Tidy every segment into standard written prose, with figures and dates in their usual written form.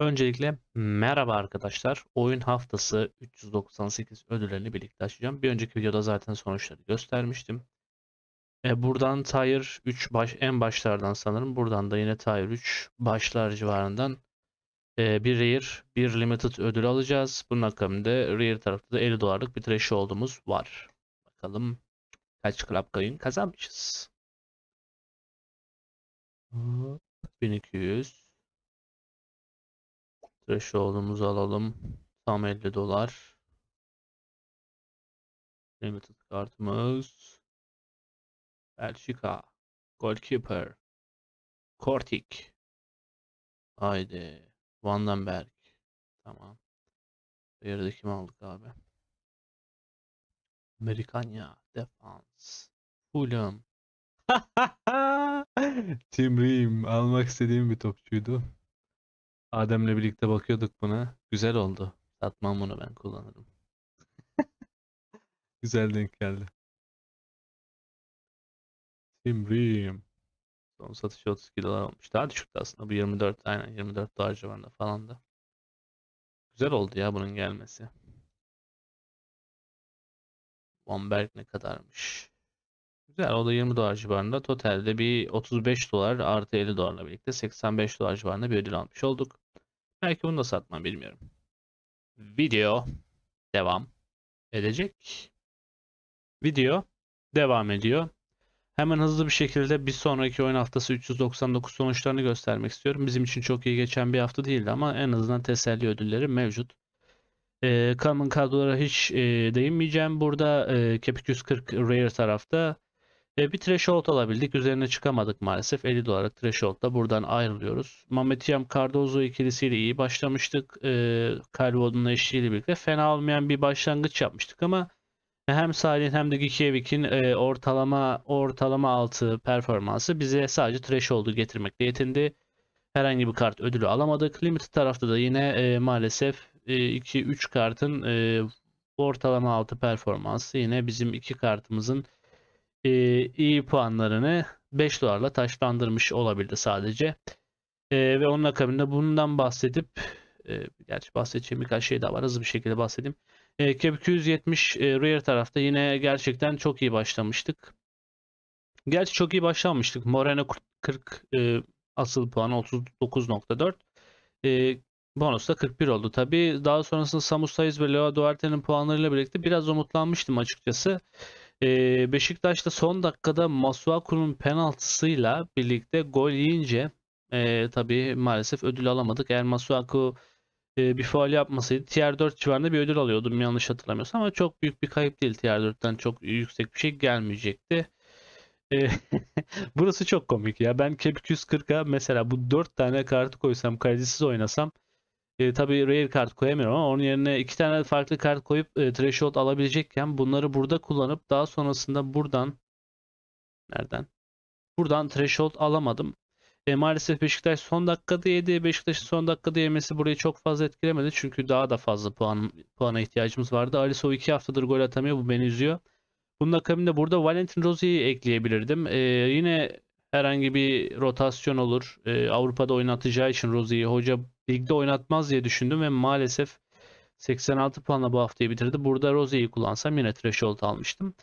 Öncelikle merhaba arkadaşlar. Oyun haftası 398 ödüllerini birlikte açacağım. Bir önceki videoda zaten sonuçları göstermiştim. Buradan Tire 3 en başlardan sanırım. Buradan da yine Tire 3 başlar civarından bir Rare, bir Limited ödül alacağız. Bunun akabinde Rare tarafta da $50'lık bir trash olduğumuz var. Bakalım kaç club coin kazanmışız. 1200 Threshold'umuzu alalım. Tam $50. Limited kartımız. Belçika. Goldkeeper. Kortik. Haydi. Vandenberg. Tamam. Yerde kim aldık abi? Amerikanya. Defans. Fulham. Tim Ream. Almak istediğim bir topçuydu. Adem'le birlikte bakıyorduk buna. Güzel oldu. Satmam bunu, ben kullanırım. Güzel denk geldi. Simriyim. Son satışı $32 olmuş. Daha düşüktü aslında. Bu 24, aynen $24 civarında falan da. Güzel oldu ya bunun gelmesi. Bomberg ne kadarmış? Güzel, o da $20 civarında. Totalde bir $35 artı $50'la birlikte $85 civarında bir ödül almış olduk. Belki bunu da satmam, bilmiyorum. Video devam edecek. Video devam ediyor. Hemen hızlı bir şekilde bir sonraki oyun haftası 399 sonuçlarını göstermek istiyorum. Bizim için çok iyi geçen bir hafta değildi ama en azından teselli ödülleri mevcut. Common kadrolara hiç değinmeyeceğim. Burada Kepik 140 Rare tarafta. Bir threshold alabildik. Üzerine çıkamadık maalesef. $50'lık threshold'da buradan ayrılıyoruz. Mamediyev Cardozo ikilisiyle iyi başlamıştık. Kalvo'nun eşliğiyle birlikte fena olmayan bir başlangıç yapmıştık ama hem Salih'in hem de Gikiyevik'in ortalama altı performansı bize sadece threshold'u getirmekle yetindi. Herhangi bir kart ödülü alamadık. Limited tarafta da yine maalesef 2-3 kartın ortalama altı performansı yine bizim iki kartımızın iyi puanlarını $5'la taşlandırmış olabildi sadece. Ve onun akabinde bundan bahsedip gerçi bahsedeceğim birkaç şey daha var, hızlı bir şekilde bahsedeyim. Kepik 170 Rare tarafta yine gerçekten çok iyi başlamıştık. Gerçi çok iyi başlamıştık. Morena 40 asıl puanı 39.4. Bonus da 41 oldu tabi. Daha sonrasında Samus Sayız ve Leo Duarte'nin puanlarıyla birlikte biraz umutlanmıştım açıkçası. Beşiktaş'ta son dakikada Masuaku'nun penaltısıyla birlikte gol yiyince tabi maalesef ödül alamadık. Eğer Masuaku bir faul yapmasaydı Tire 4 civarında bir ödül alıyordum yanlış hatırlamıyorsam, ama çok büyük bir kayıp değil. Tire 4'ten çok yüksek bir şey gelmeyecekti. Burası çok komik ya. Ben Kepik 140'a mesela bu 4 tane kartı koysam, kalitesiz oynasam, tabii rare kart koyamıyorum ama onun yerine 2 tane farklı kart koyup threshold alabilecekken bunları burada kullanıp daha sonrasında buradan buradan threshold alamadım. Maalesef Beşiktaş son dakikada yedi. Beşiktaş'ın son dakikada yemesi burayı çok fazla etkilemedi çünkü daha da fazla puana ihtiyacımız vardı. Alice o 2 haftadır gol atamıyor, bu beni üzüyor. Bunun akabinde burada Valentin Rosi'yi ekleyebilirdim. Yine herhangi bir rotasyon olur. Avrupa'da oynatacağı için Rozi'yi hoca ligde oynatmaz diye düşündüm ve maalesef 86 puanla bu haftayı bitirdi. Burada Rozi'yi kullansam yine threshold almıştım.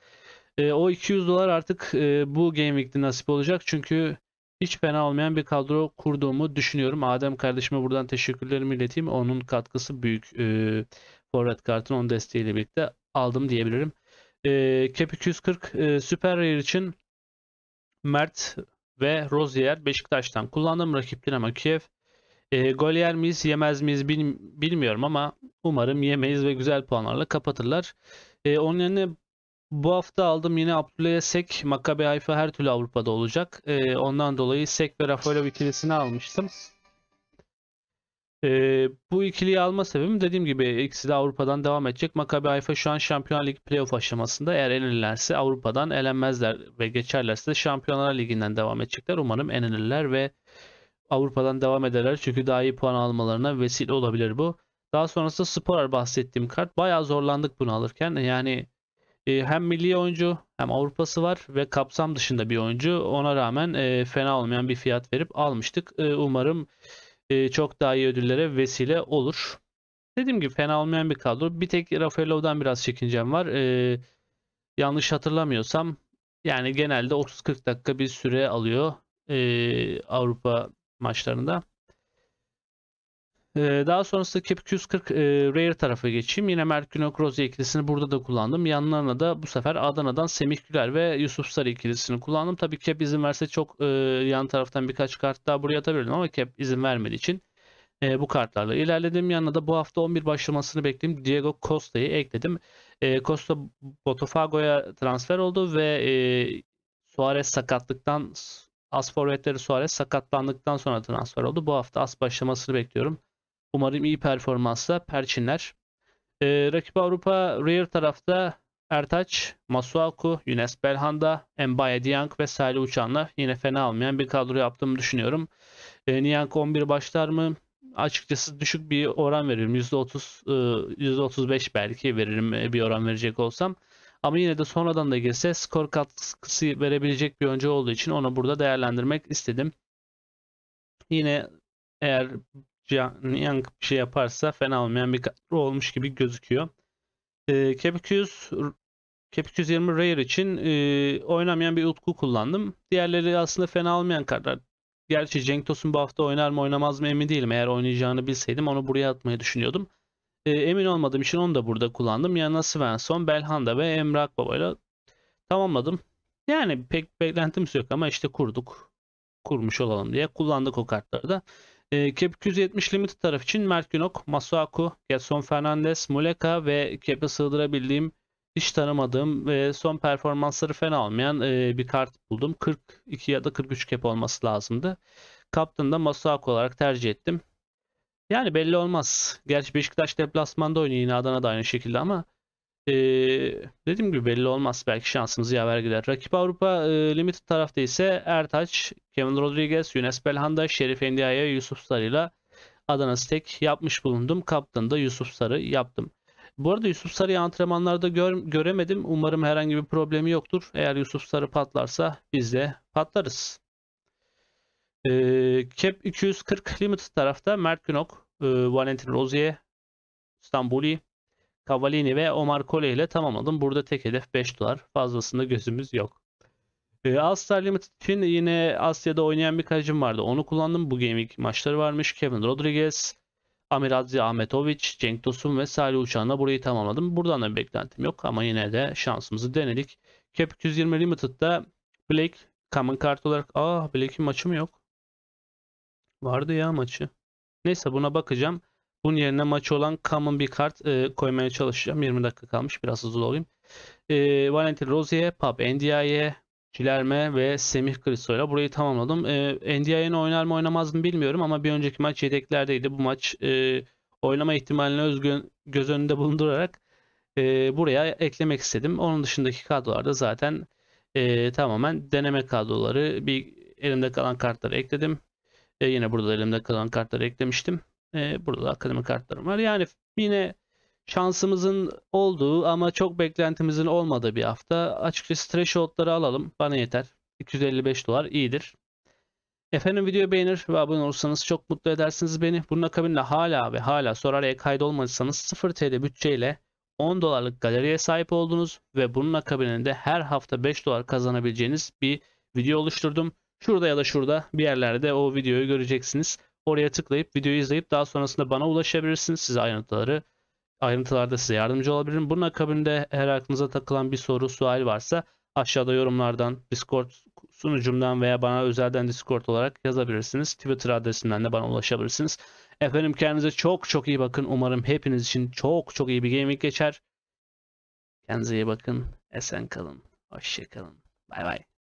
O $200 artık bu Game Week'de nasip olacak çünkü hiç fena olmayan bir kadro kurduğumu düşünüyorum. Adem kardeşime buradan teşekkürlerimi ileteyim. Onun katkısı büyük. Forret Cart'ın onun desteğiyle birlikte aldım diyebilirim. Kepik 140 Süper Rare için Mert ve Rozier Beşiktaş'tan kullandım. Rakip Dinamo Kiev. Gol yer miyiz, yemez miyiz bilmiyorum ama umarım yemeyiz ve güzel puanlarla kapatırlar. Onun yerine bu hafta aldım yine Abdülhay'a Sek. Maccabi Haifa her türlü Avrupa'da olacak. Ondan dolayı Sek ve Rafaelov ikilisini almıştım. Bu ikiliyi alma sebebim dediğim gibi ikisi de Avrupa'dan devam edecek. Maccabi Haifa şu an Şampiyonlar Ligi playoff aşamasında. Eğer elenirlerse Avrupa'dan elenmezler ve geçerlerse de Şampiyonlar Ligi'nden devam edecekler. Umarım elenirler ve Avrupa'dan devam ederler çünkü daha iyi puan almalarına vesile olabilir bu. Daha sonrasında Sporar bahsettiğim kart. Bayağı zorlandık bunu alırken. Yani hem milli oyuncu hem Avrupa'sı var ve kapsam dışında bir oyuncu. Ona rağmen fena olmayan bir fiyat verip almıştık. Umarım çok daha iyi ödüllere vesile olur. Dediğim gibi fena olmayan bir kadro. Bir tek Rafaelov'dan biraz çekincem var. Yanlış hatırlamıyorsam yani genelde 30-40 dakika bir süre alıyor Avrupa maçlarında. Daha sonrasında Cap 240 Rare tarafa geçeyim. Yine Mert Günok Rozi ikilisini burada da kullandım. Yanlarına da bu sefer Adana'dan Semih Güler ve Yusuf Sarı ikilisini kullandım. Tabii Cap izin verse çok yan taraftan birkaç kart daha buraya atabilirim ama Cap izin vermediği için bu kartlarla ilerledim. Yanına da bu hafta 11 başlamasını beklediğim Diego Costa'yı ekledim. Costa Botafogo'ya transfer oldu ve Suarez sakatlıktan, as forvetleri Suarez sakatlandıktan sonra transfer oldu. Bu hafta as başlamasını bekliyorum. Umarım iyi performansla perçinler. Rakip Avrupa Rear tarafta Ertaç, Masuaku, Yunus Belhanda, Mbaye Diank ve Salih Uçan'la yine fena olmayan bir kadro yaptığımı düşünüyorum. Niyank 11 başlar mı? Açıkçası düşük bir oran veririm. %30, %35 belki veririm bir oran verecek olsam. Ama yine de sonradan da girse skor katkısı verebilecek bir oyuncu olduğu için onu burada değerlendirmek istedim. Yine eğer Niang bir şey yaparsa fena olmayan bir kadro olmuş gibi gözüküyor. Cap 220 Rare için oynamayan bir Utku kullandım. Diğerleri aslında fena olmayan kartlar. Gerçi Cenk Tosun bu hafta oynar mı oynamaz mı emin değilim. Eğer oynayacağını bilseydim onu buraya atmayı düşünüyordum. Emin olmadığım için onu da burada kullandım. Yanına Svensson, Belhanda ve Emrah Baba ile tamamladım. Yani pek beklentimiz yok ama işte kurmuş olalım diye kullandık o kartları da. Cap 270 Limited taraf için Mert Günok, Masuaku, Gerson Fernandez, Muleka ve Cap'e sığdırabildiğim, hiç tanımadığım ve son performansları fena olmayan bir kart buldum. 42 ya da 43 Cap olması lazımdı. Kaptan'da Masuaku olarak tercih ettim. Yani belli olmaz. Gerçi Beşiktaş deplasmanda oynuyor yine Adana'da aynı şekilde ama dediğim gibi belli olmaz. Belki şansımız yaver gider. Rakip Avrupa Limited tarafta ise Ertaç, Kevin Rodriguez, Yunus Belhanda, Şerif Endia'ya Yusuf Sarı ile Adana Stek yapmış bulundum. Kaptanı da Yusuf Sarı yaptım. Bu arada Yusuf Sarı'yı antrenmanlarda göremedim. Umarım herhangi bir problemi yoktur. Eğer Yusuf Sarı patlarsa biz de patlarız. Cap 240 Limited tarafta Mert Günok, Valentin Rossi, İstanbul'i, Cavallini ve Omar Kole ile tamamladım. Burada tek hedef $5. Fazlasında gözümüz yok. All-Star Limited için yine Asya'da oynayan bir kalecim vardı. Onu kullandım. Bu game week maçları varmış. Kevin Rodriguez, Amiradze Ahmetovic, Cenk Tosun ve Salih Uçan'la burayı tamamladım. Buradan da bir beklentim yok ama yine de şansımızı denedik. Cap 220 Limited'da Blake common kart olarak... Blake'in maçı mı yok? Vardı ya maçı. Neyse buna bakacağım. Bunun yerine maçı olan common bir kart koymaya çalışacağım. 20 dakika kalmış. Biraz hızlı olayım. Valentin Rozi'ye, Pap Ndiaye, Cilerme ve Semih Kristo'yla burayı tamamladım. Ndiaye'nin oynar mı oynamaz mı bilmiyorum ama bir önceki maç yedeklerdeydi. Bu maç oynama ihtimalini göz önünde bulundurarak buraya eklemek istedim. Onun dışındaki kadrolarda zaten tamamen deneme kadroları. Bir elimde kalan kartları ekledim. Yine burada elimde kalan kartları eklemiştim. Burada da akademi kartlarım var. Yani yine şansımızın olduğu ama çok beklentimizin olmadığı bir hafta. Açıkçası threshold'ları alalım. Bana yeter. $255 iyidir. Efendim videoyu beğenir ve abone olursanız çok mutlu edersiniz beni. Bunun akabinde hala ve hala Sorara'ya kaydolmadıysanız 0 TL bütçeyle $10'lık galeriye sahip oldunuz ve bunun akabinde her hafta $5 kazanabileceğiniz bir video oluşturdum. Şurada ya da şurada bir yerlerde o videoyu göreceksiniz. Oraya tıklayıp videoyu izleyip daha sonrasında bana ulaşabilirsiniz. Size ayrıntılarda size yardımcı olabilirim. Bunun akabinde her aklınıza takılan bir soru, sual varsa aşağıda yorumlardan, Discord sunucumdan veya bana özelden Discord olarak yazabilirsiniz. Twitter adresinden de bana ulaşabilirsiniz. Efendim kendinize çok çok iyi bakın. Umarım hepiniz için çok çok iyi bir gaming geçer. Kendinize iyi bakın. Esen kalın. Hoşça kalın. Bay bay.